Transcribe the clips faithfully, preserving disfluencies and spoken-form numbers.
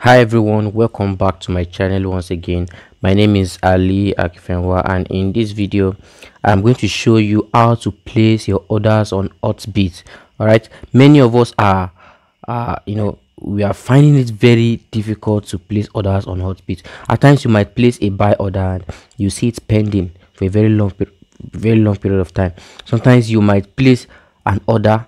Hi everyone, welcome back to my channel once again. My name is Ali Akinfenwa, and in this video I'm going to show you how to place your orders on Hotbit. All right, many of us are uh you know we are finding it very difficult to place orders on Hotbit. At times you might place a buy order and you see it's pending for a very long very long period of time. Sometimes you might place an order,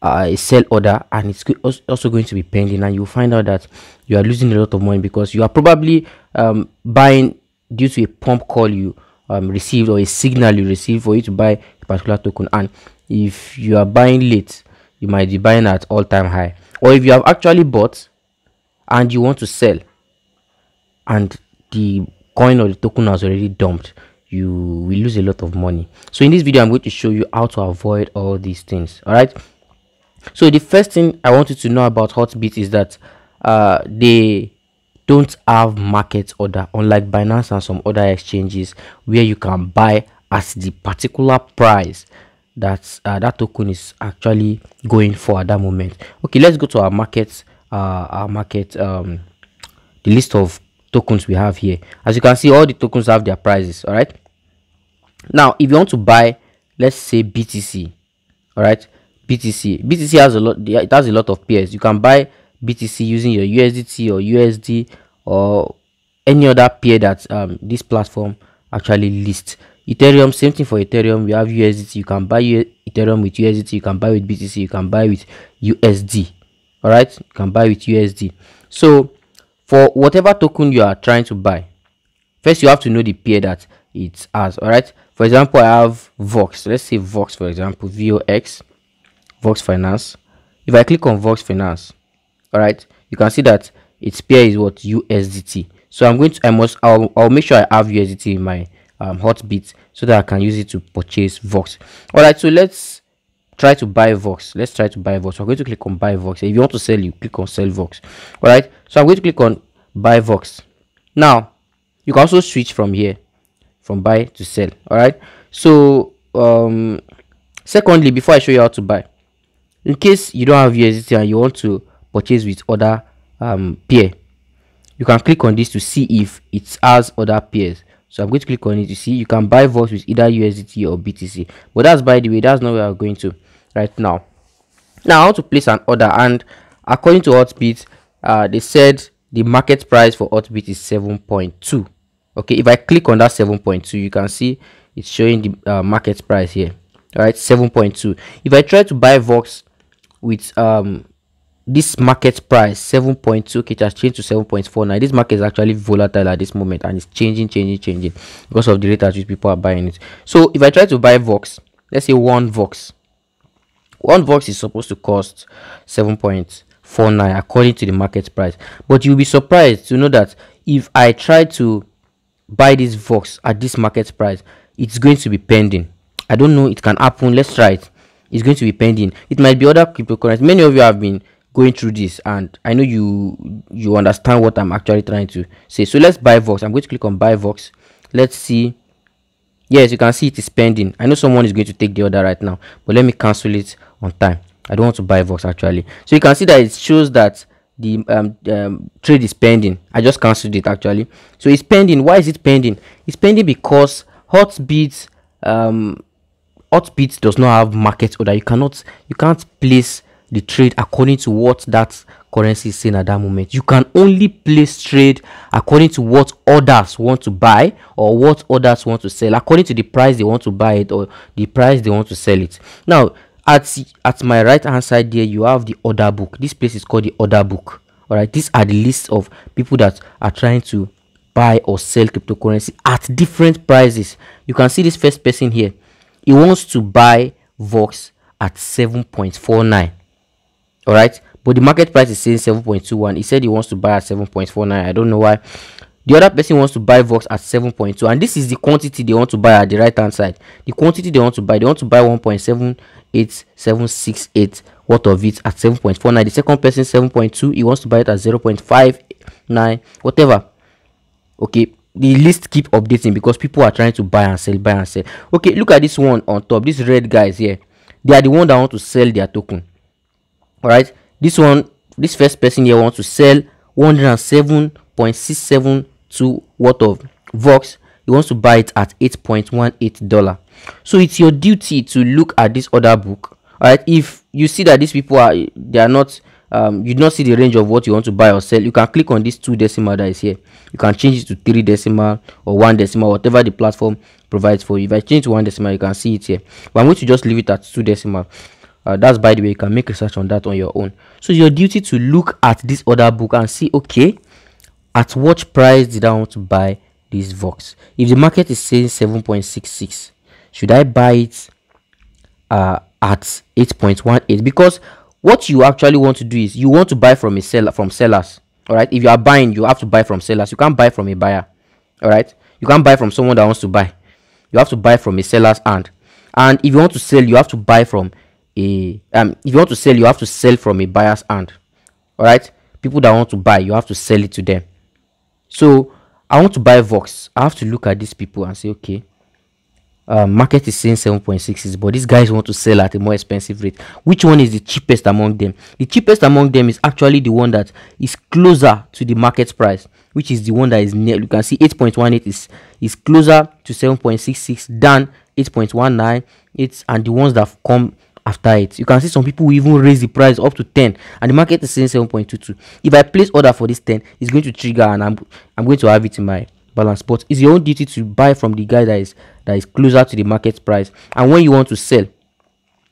Uh, a sell order, and it's also going to be pending, and you'll find out that you are losing a lot of money because you are probably um buying due to a pump call you um received, or a signal you received for you to buy a particular token. And if you are buying late, you might be buying at all-time high. Or if you have actually bought and you want to sell and the coin or the token has already dumped, you will lose a lot of money. So in this video I'm going to show you how to avoid all these things. All right, so the first thing I wanted to know about Hotbit is that uh they don't have market order, unlike Binance and some other exchanges where you can buy at the particular price that uh, that token is actually going for at that moment. Okay, let's go to our market uh our market um the list of tokens we have here. As you can see, all the tokens have their prices. All right, now if you want to buy, let's say B T C, all right, B T C. B T C has a lot. It has a lot of pairs. You can buy B T C using your U S D T or U S D or any other pair that um this platform actually lists. Ethereum, same thing for Ethereum. We have U S D T. You can buy Ethereum with U S D T. You can buy with B T C. You can buy with U S D. All right, you can buy with U S D. So for whatever token you are trying to buy, first you have to know the pair that it has. All right. For example, I have Vox. Let's say Vox, for example, V O X. Vox Finance. If I click on Vox Finance, all right, you can see that its pair is what? U S D T. So I'm going to, I must, I'll, I'll make sure I have U S D T in my um, Hotbit so that I can use it to purchase Vox. All right, so let's try to buy Vox. Let's try to buy Vox. So I'm going to click on Buy Vox. If you want to sell, you click on Sell Vox. All right, so I'm going to click on Buy Vox. Now, you can also switch from here, from buy to sell. All right, so um, secondly, before I show you how to buy, in case you don't have U S D T and you want to purchase with other um pair, you can click on this to see if it has other pairs. So I'm going to click on it to see. You can buy Vox with either U S D T or B T C, but that's, by the way, that's not where we're going to right now. Now, how to place an order, and according to Hotbit, uh they said the market price for Hotbit is seven point two. okay, if I click on that seven point two, you can see it's showing the uh, market price here. All right, seven point two. If I try to buy Vox with um this market price, seven point two, okay, it has changed to seven point four now. This market is actually volatile at this moment, and it's changing changing changing because of the rate at which people are buying it. So if I try to buy Vox, let's say one Vox one Vox is supposed to cost seven point four nine according to the market price, but you'll be surprised to know that if I try to buy this Vox at this market price, it's going to be pending. I don't know, it can happen. Let's try it. It's going to be pending. It might be other cryptocurrency. Many of you have been going through this, and I know you you understand what I'm actually trying to say. So let's buy Vox. I'm going to click on Buy Vox. Let's see. Yes, you can see it is pending. I know someone is going to take the order right now, but let me cancel it on time. I don't want to buy Vox actually. So you can see that it shows that the um, um trade is pending. I just cancelled it actually. So it's pending. Why is it pending? It's pending because Hotbit um Hotbit does not have market order. You cannot, you can't place the trade according to what that currency is saying at that moment. You can only place trade according to what others want to buy or what others want to sell, according to the price they want to buy it or the price they want to sell it. Now, at at my right hand side there, you have the order book. This place is called the order book. All right, these are the lists of people that are trying to buy or sell cryptocurrency at different prices. You can see this first person here. He wants to buy Vox at seven point four nine, all right, but the market price is saying seven point two one. He said he wants to buy at seven point four nine. I don't know why. The other person wants to buy Vox at seven point two, and this is the quantity they want to buy. At the right hand side, the quantity they want to buy, they want to buy one point seven eight seven six eight worth of it at seven point four nine. The second person, seven point two, he wants to buy it at zero point five nine, whatever. Okay, the list keep updating because people are trying to buy and sell, buy and sell. Okay, look at this one on top. These red guys here, they are the one that want to sell their token. All right, this one, this first person here wants to sell one hundred seven point six seven two worth of Vox. He wants to buy it at eight point one eight dollars. So it's your duty to look at this order book. All right, if you see that these people are they are not um you do not see the range of what you want to buy or sell, you can click on this two decimal that is here. You can change it to three decimal or one decimal, whatever the platform provides for you. If I change to one decimal, you can see it here, but I'm going to just leave it at two decimal. Uh, that's by the way, you can make research on that on your own. So it's your duty to look at this order book and see, okay, at what price did I want to buy this Vox? If the market is saying seven point six six, should I buy it uh at eight point one eight? Because what you actually want to do is you want to buy from a seller, from sellers. All right, if you are buying, you have to buy from sellers. You can't buy from a buyer. All right, you can't buy from someone that wants to buy. You have to buy from a seller's hand. And if you want to sell, you have to buy from a um if you want to sell, you have to sell from a buyer's hand. All right, people that want to buy, you have to sell it to them. So I want to buy Vox. I have to look at these people and say, okay, Uh, market is saying seven point six six, but these guys want to sell at a more expensive rate. Which one is the cheapest among them? The cheapest among them is actually the one that is closer to the market price, which is the one that is near. You can see eight point one eight is is closer to seven point six six than eight point one nine. It's and the ones that come after it. You can see some people will even raise the price up to ten, and the market is saying seven point two two. If I place order for this ten, it's going to trigger, and I'm I'm going to have it in my balance. But it's your own duty to buy from the guy that is that is closer to the market price. And when you want to sell,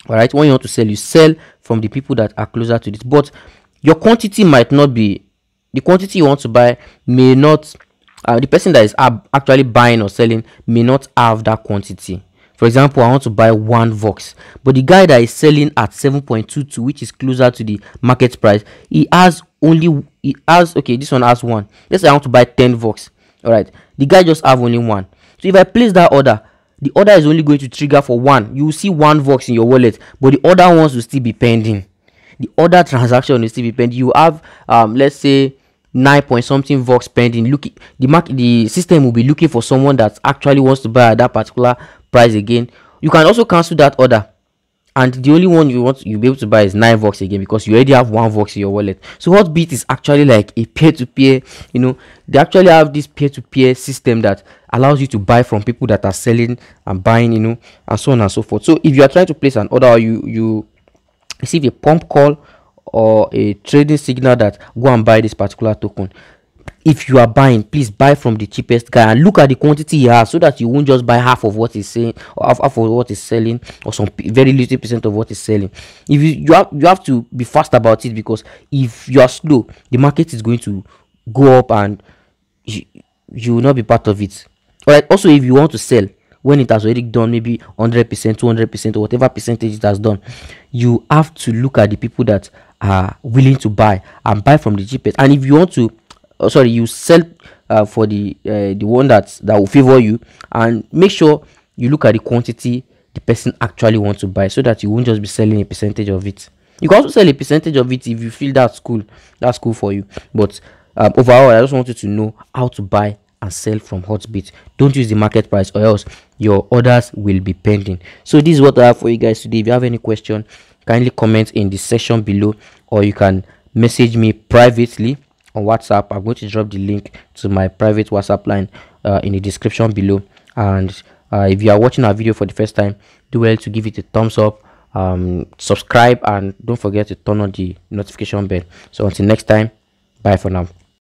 all right, when you want to sell, you sell from the people that are closer to this. But your quantity might not be the quantity you want to buy. May not uh, the person that is actually buying or selling may not have that quantity. For example, I want to buy one Vox, but the guy that is selling at seven point two two, which is closer to the market price, he has only he has okay this one has one. Let's say I want to buy ten Vox. All right, the guy just have only one. So if I place that order, the order is only going to trigger for one. You will see one Vox in your wallet, but the other ones will still be pending. The other transaction will still be pending. You have um let's say nine point something Vox pending. Look, the market, the system will be looking for someone that actually wants to buy at that particular price again. You can also cancel that order, and the only one you want you'll be able to buy is nine Vox again, because you already have one Vox in your wallet. So Hotbit is actually like a peer-to-peer, -peer, you know, they actually have this peer-to-peer -peer system that allows you to buy from people that are selling and buying, you know, and so on and so forth. So if you are trying to place an order, or you you receive a pump call or a trading signal that go and buy this particular token, if you are buying, please buy from the cheapest guy and look at the quantity you have, so that you won't just buy half of what is saying or half, half of what is selling, or some very little percent of what is selling. If you you have, you have to be fast about it, because if you are slow, the market is going to go up and you, you will not be part of it. All right, also if you want to sell when it has already done maybe one hundred percent, two hundred percent, or whatever percentage it has done, you have to look at the people that are willing to buy and buy from the cheapest. And if you want to Oh, sorry you sell uh, for the uh, the one that's that will favor you, and make sure you look at the quantity the person actually wants to buy, so that you won't just be selling a percentage of it. You can also sell a percentage of it if you feel that's cool that's cool for you, but um, overall I just want you to know how to buy and sell from Hotbit. Don't use the market price, or else your orders will be pending. So this is what I have for you guys today. If you have any question, kindly comment in the section below, or you can message me privately on WhatsApp. I'm going to drop the link to my private WhatsApp line uh, in the description below. And uh, if you are watching our video for the first time, do well to give it a thumbs up, um, subscribe, and don't forget to turn on the notification bell. So until next time, bye for now.